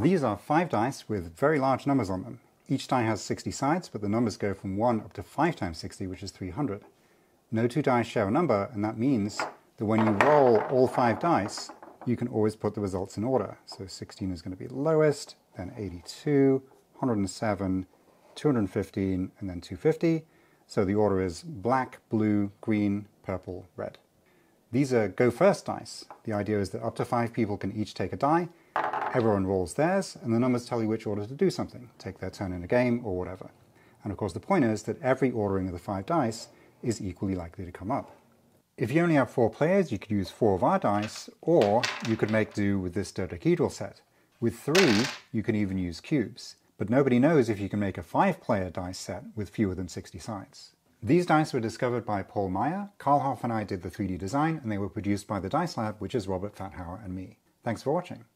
These are 5 dice with very large numbers on them. Each die has 60 sides, but the numbers go from 1 up to 5 times 60, which is 300. No two dice share a number, and that means that when you roll all 5 dice, you can always put the results in order. So 16 is going to be the lowest, then 82, 107, 215, and then 250. So the order is black, blue, green, purple, red. These are go first dice. The idea is that up to 5 people can each take a die, everyone rolls theirs, and the numbers tell you which order to do something, take their turn in a game or whatever. And of course the point is that every ordering of the 5 dice is equally likely to come up. If you only have 4 players, you could use 4 of our dice, or you could make do with this dodecahedral set. With 3, you can even use cubes, but nobody knows if you can make a 5-player dice set with fewer than 60 sides. These dice were discovered by Paul Meyer. Karl Hoff and I did the 3D design, and they were produced by The Dice Lab, which is Robert Fathauer and me. Thanks for watching.